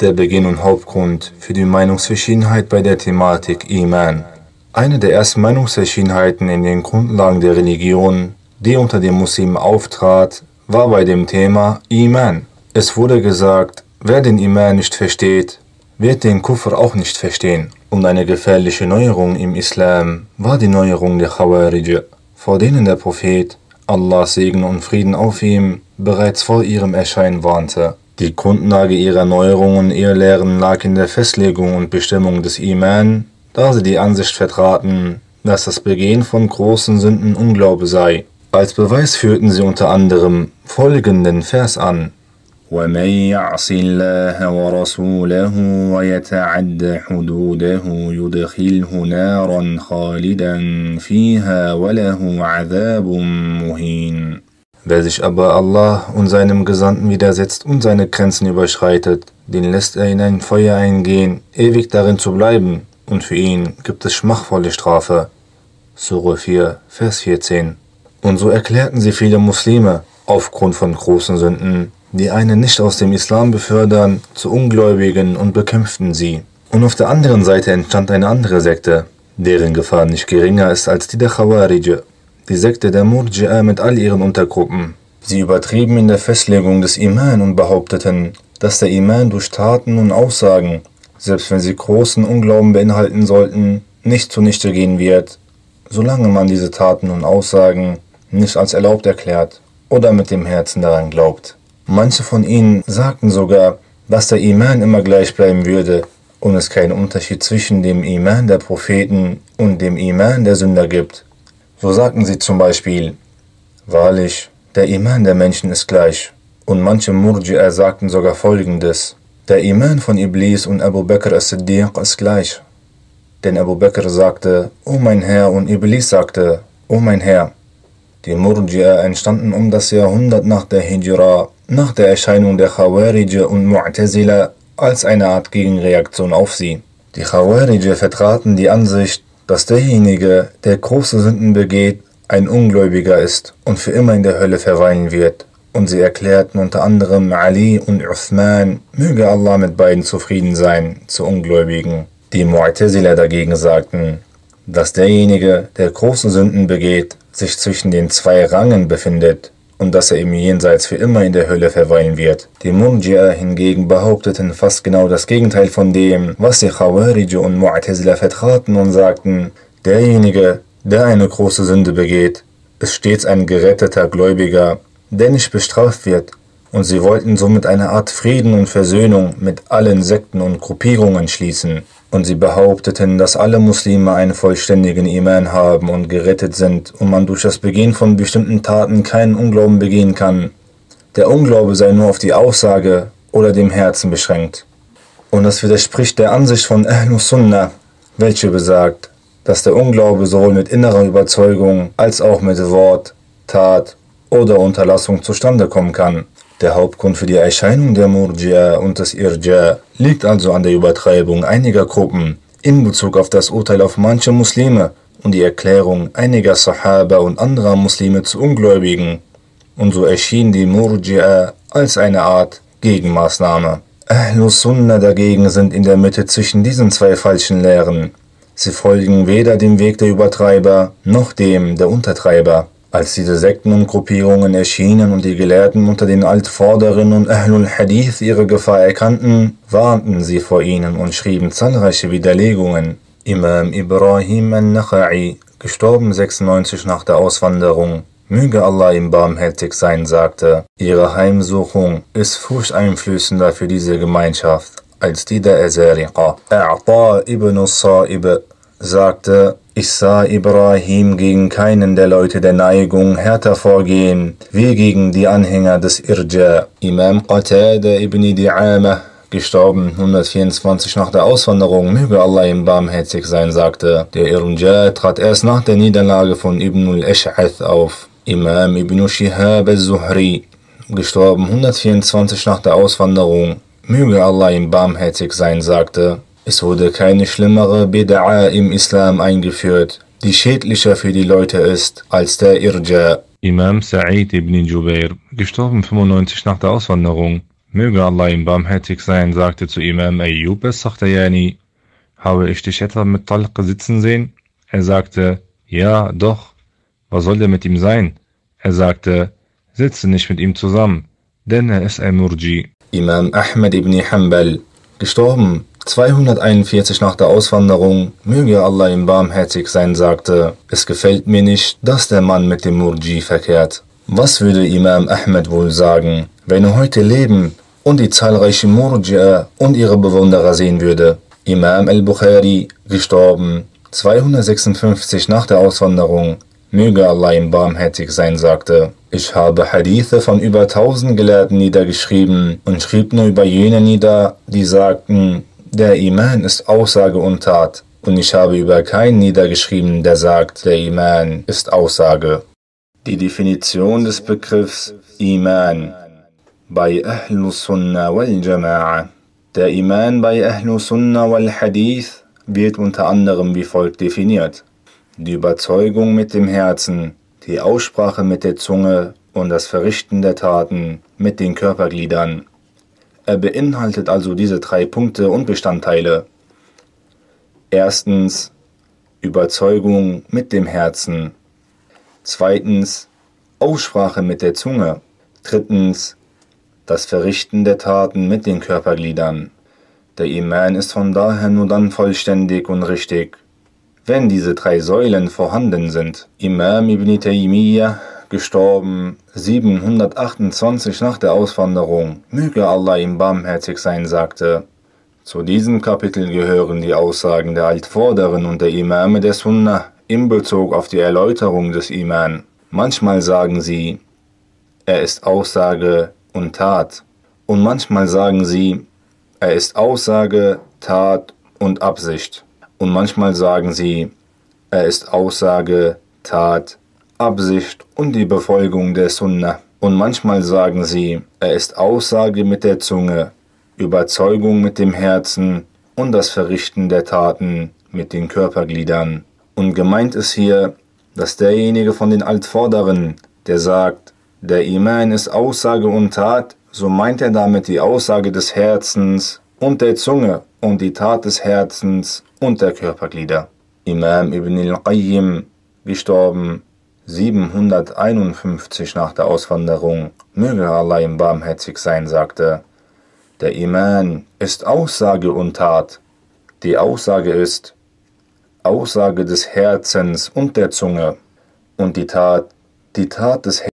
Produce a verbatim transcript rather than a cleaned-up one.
Der Beginn und Hauptgrund für die Meinungsverschiedenheit bei der Thematik Iman. Eine der ersten Meinungsverschiedenheiten in den Grundlagen der Religion, die unter den Muslimen auftrat, war bei dem Thema Iman. Es wurde gesagt, wer den Iman nicht versteht, wird den Kufr auch nicht verstehen. Und eine gefährliche Neuerung im Islam war die Neuerung der Khawarij, vor denen der Prophet, Allahs Segen und Frieden auf ihm, bereits vor ihrem Erscheinen warnte. Die Grundlage ihrer Neuerungen und ihrer Lehren lag in der Festlegung und Bestimmung des Iman, da sie die Ansicht vertraten, dass das Begehen von großen Sünden Unglaube sei. Als Beweis führten sie unter anderem folgenden Vers an. وَمَنْ يَعْصِ اللَّهَ وَرَسُولَهُ وَيَتَعَدَّ حُدُودَهُ يُدْخِلْهُ نَارًا خَالِدًا فِيهَا وَلَهُ عَذَابٌ مُهِينٌ. Wer sich aber Allah und seinem Gesandten widersetzt und seine Grenzen überschreitet, den lässt er in ein Feuer eingehen, ewig darin zu bleiben, und für ihn gibt es schmachvolle Strafe. Surah vier, Vers vierzehn. Und so erklärten sie viele Muslime, aufgrund von großen Sünden, die einen nicht aus dem Islam befördern, zu Ungläubigen und bekämpften sie. Und auf der anderen Seite entstand eine andere Sekte, deren Gefahr nicht geringer ist als die der Khawarij. Die Sekte der Murji'a mit all ihren Untergruppen. Sie übertrieben in der Festlegung des Iman und behaupteten, dass der Iman durch Taten und Aussagen, selbst wenn sie großen Unglauben beinhalten sollten, nicht zunichte gehen wird, solange man diese Taten und Aussagen nicht als erlaubt erklärt oder mit dem Herzen daran glaubt. Manche von ihnen sagten sogar, dass der Iman immer gleich bleiben würde und es keinen Unterschied zwischen dem Iman der Propheten und dem Iman der Sünder gibt. So sagten sie zum Beispiel, wahrlich, der Iman der Menschen ist gleich. Und manche Murji'a sagten sogar folgendes, der Iman von Iblis und Abu Bakr as-Siddiq ist gleich. Denn Abu Bakr sagte, oh mein Herr, und Iblis sagte, oh mein Herr. Die Murji'a entstanden um das Jahrhundert nach der Hijra, nach der Erscheinung der Khawarij und Mu'tazila, als eine Art Gegenreaktion auf sie. Die Khawarij vertraten die Ansicht, dass derjenige, der große Sünden begeht, ein Ungläubiger ist und für immer in der Hölle verweilen wird. Und sie erklärten unter anderem Ali und Uthman, möge Allah mit beiden zufrieden sein, zu Ungläubigen. Die Mu'tazila dagegen sagten, dass derjenige, der große Sünden begeht, sich zwischen den zwei Rangen befindet und dass er im Jenseits für immer in der Hölle verweilen wird. Die Murji'a hingegen behaupteten fast genau das Gegenteil von dem, was die Khawarij und Mu'tazila vertraten und sagten, derjenige, der eine große Sünde begeht, ist stets ein geretteter Gläubiger, der nicht bestraft wird, und sie wollten somit eine Art Frieden und Versöhnung mit allen Sekten und Gruppierungen schließen. Und sie behaupteten, dass alle Muslime einen vollständigen Iman haben und gerettet sind und man durch das Begehen von bestimmten Taten keinen Unglauben begehen kann. Der Unglaube sei nur auf die Aussage oder dem Herzen beschränkt. Und das widerspricht der Ansicht von Ahlu Sunnah, welche besagt, dass der Unglaube sowohl mit innerer Überzeugung als auch mit Wort, Tat oder Unterlassung zustande kommen kann. Der Hauptgrund für die Erscheinung der Murji'a und des Irja liegt also an der Übertreibung einiger Gruppen in Bezug auf das Urteil auf manche Muslime und die Erklärung einiger Sahaba und anderer Muslime zu Ungläubigen. Und so erschien die Murji'a als eine Art Gegenmaßnahme. Ahlus Sunnah dagegen sind in der Mitte zwischen diesen zwei falschen Lehren. Sie folgen weder dem Weg der Übertreiber noch dem der Untertreiber. Als diese Sekten und Gruppierungen erschienen und die Gelehrten unter den Altvorderen und Ahlul-Hadith ihre Gefahr erkannten, warnten sie vor ihnen und schrieben zahlreiche Widerlegungen. Imam Ibrahim al-Nakhai, gestorben sechsundneunzig nach der Auswanderung, möge Allah ihm barmherzig sein, sagte, ihre Heimsuchung ist furchteinflößender für diese Gemeinschaft als die der Azariqa. A'ta ibn al-Sa'ib sagte, ich sah Ibrahim gegen keinen der Leute der Neigung härter vorgehen, wie gegen die Anhänger des Irja. Imam Qatada ibn Di'amah, gestorben hundertvierundzwanzig nach der Auswanderung, möge Allah ihm barmherzig sein, sagte, der Irja trat erst nach der Niederlage von Ibn al-Ash'ath auf. Imam Ibn Shihab al-Zuhri, gestorben hundertvierundzwanzig nach der Auswanderung, möge Allah ihm barmherzig sein, sagte, es wurde keine schlimmere Bid'a im Islam eingeführt, die schädlicher für die Leute ist, als der Irja. Imam Sa'id ibn Jubeir, gestorben fünfundneunzig nach der Auswanderung, Möge Allah ihm barmherzig sein, sagte zu Imam Ayyub es Sachtayani, habe ich dich etwa mit Talq sitzen sehen? Er sagte, ja, doch. Was soll denn mit ihm sein? Er sagte, sitze nicht mit ihm zusammen, denn er ist ein Murji. Imam Ahmed ibn Hanbal, gestorben zweihunderteinundvierzig nach der Auswanderung, möge Allah ihm barmherzig sein, sagte, es gefällt mir nicht, dass der Mann mit dem Murji verkehrt. Was würde Imam Ahmed wohl sagen, wenn er heute leben und die zahlreichen Murji'a und ihre Bewunderer sehen würde? Imam al-Bukhari, gestorben zweihundertsechsundfünfzig nach der Auswanderung, möge Allah ihm barmherzig sein, sagte, ich habe Hadithe von über tausend Gelehrten niedergeschrieben und schrieb nur über jene nieder, die sagten, der Iman ist Aussage und Tat. Und ich habe über keinen niedergeschrieben, der sagt, der Iman ist Aussage. Die Definition des Begriffs Iman bei Ahlu Sunnah wal Jama'ah. Der Iman bei Ahlu Sunnah wal Hadith wird unter anderem wie folgt definiert. Die Überzeugung mit dem Herzen, die Aussprache mit der Zunge und das Verrichten der Taten mit den Körpergliedern. Er beinhaltet also diese drei Punkte und Bestandteile. Erstens, Überzeugung mit dem Herzen. Zweitens, Aussprache mit der Zunge. Drittens, das Verrichten der Taten mit den Körpergliedern. Der Iman ist von daher nur dann vollständig und richtig, wenn diese drei Säulen vorhanden sind. Imam ibn Taymiyyah, gestorben siebenhundertachtundzwanzig nach der Auswanderung, möge Allah ihm barmherzig sein, sagte, zu diesem Kapitel gehören die Aussagen der Altvorderen und der Imame der Sunnah in Bezug auf die Erläuterung des Iman. Manchmal sagen sie, er ist Aussage und Tat. Und manchmal sagen sie, er ist Aussage, Tat und Absicht. Und manchmal sagen sie, er ist Aussage, Tat, Absicht und die Befolgung der Sunnah. Und manchmal sagen sie, er ist Aussage mit der Zunge, Überzeugung mit dem Herzen und das Verrichten der Taten mit den Körpergliedern. Und gemeint ist hier, dass derjenige von den Altvorderen, der sagt, der Iman ist Aussage und Tat, so meint er damit die Aussage des Herzens und der Zunge und die Tat des Herzens und der Körperglieder. Imam Ibn al-Qayyim, gestorben siebenhunderteinundfünfzig nach der Auswanderung, möge Allah ihm barmherzig sein, sagte, der Iman ist Aussage und Tat. Die Aussage ist Aussage des Herzens und der Zunge und die Tat, die Tat des Herzens.